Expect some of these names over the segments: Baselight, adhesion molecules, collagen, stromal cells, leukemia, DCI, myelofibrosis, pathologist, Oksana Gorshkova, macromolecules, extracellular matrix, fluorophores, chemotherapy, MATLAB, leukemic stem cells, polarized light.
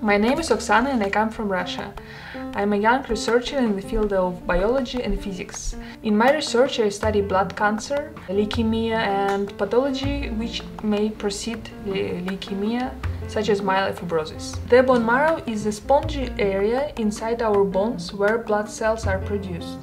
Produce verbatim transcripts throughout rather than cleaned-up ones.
My name is Oksana and I come from Russia. I am a young researcher in the field of biology and physics. In my research I study blood cancer, leukemia and pathology which may precede leukemia, such as myelofibrosis. The bone marrow is the spongy area inside our bones where blood cells are produced.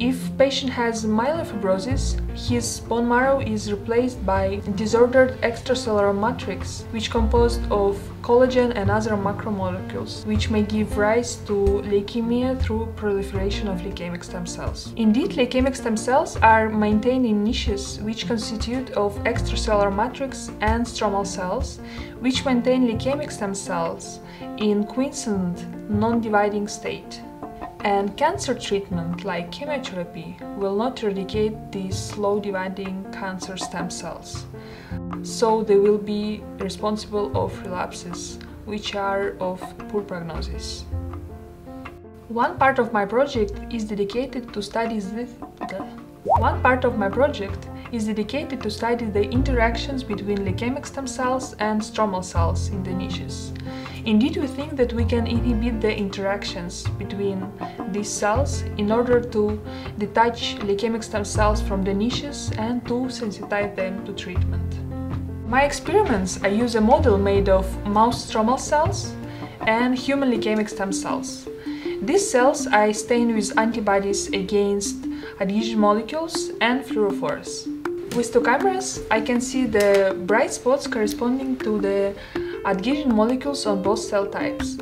If a patient has myelofibrosis, his bone marrow is replaced by disordered extracellular matrix, which composed of collagen and other macromolecules, which may give rise to leukemia through proliferation of leukemic stem cells. Indeed, leukemic stem cells are maintained in niches which constitute of extracellular matrix and stromal cells, which maintain leukemic stem cells in quiescent, non-dividing state. And cancer treatment, like chemotherapy, will not eradicate these slow-dividing cancer stem cells. So they will be responsible of relapses, which are of poor prognosis. One part of my project is dedicated to studies the One part of my project is dedicated to study the interactions between leukemic stem cells and stromal cells in the niches. Indeed, we think that we can inhibit the interactions between these cells in order to detach leukemic stem cells from the niches and to sensitize them to treatment. In my experiments, I use a model made of mouse stromal cells and human leukemic stem cells. These cells I stain with antibodies against adhesion molecules and fluorophores. With two cameras, I can see the bright spots corresponding to the adhesion molecules on both cell types.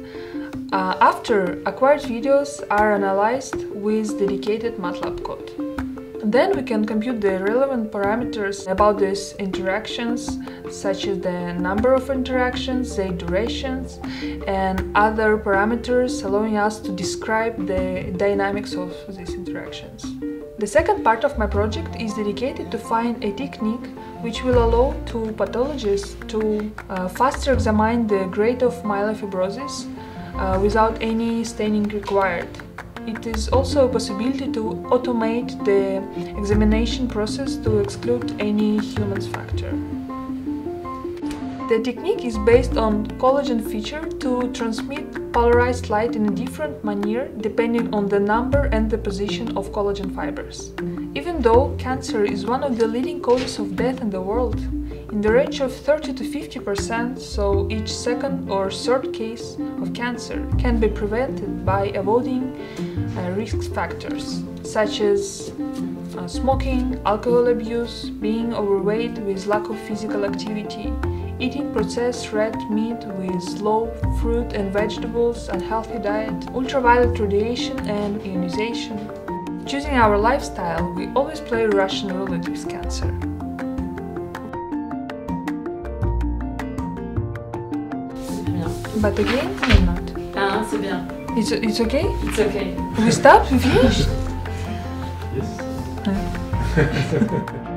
Uh, after, acquired videos are analyzed with dedicated MATLAB code. Then we can compute the relevant parameters about these interactions, such as the number of interactions, their durations, and other parameters, allowing us to describe the dynamics of these interactions. The second part of my project is dedicated to find a technique which will allow to pathologists to uh, faster examine the grade of myelofibrosis uh, without any staining required. It is also a possibility to automate the examination process to exclude any human factor. The technique is based on collagen feature to transmit polarized light in a different manner depending on the number and the position of collagen fibers. Even though cancer is one of the leading causes of death in the world, in the range of thirty to fifty percent, so each second or third case of cancer can be prevented by avoiding uh, risk factors such as uh, smoking, alcohol abuse, being overweight with lack of physical activity, eating processed red meat with low fruit and vegetables, unhealthy diet, ultraviolet radiation and ionization. Choosing our lifestyle, we always play Russian roulette with cancer. But again, or not? Ah, c'est bien. It's, it's okay? It's okay. We stop? We finish? Yes.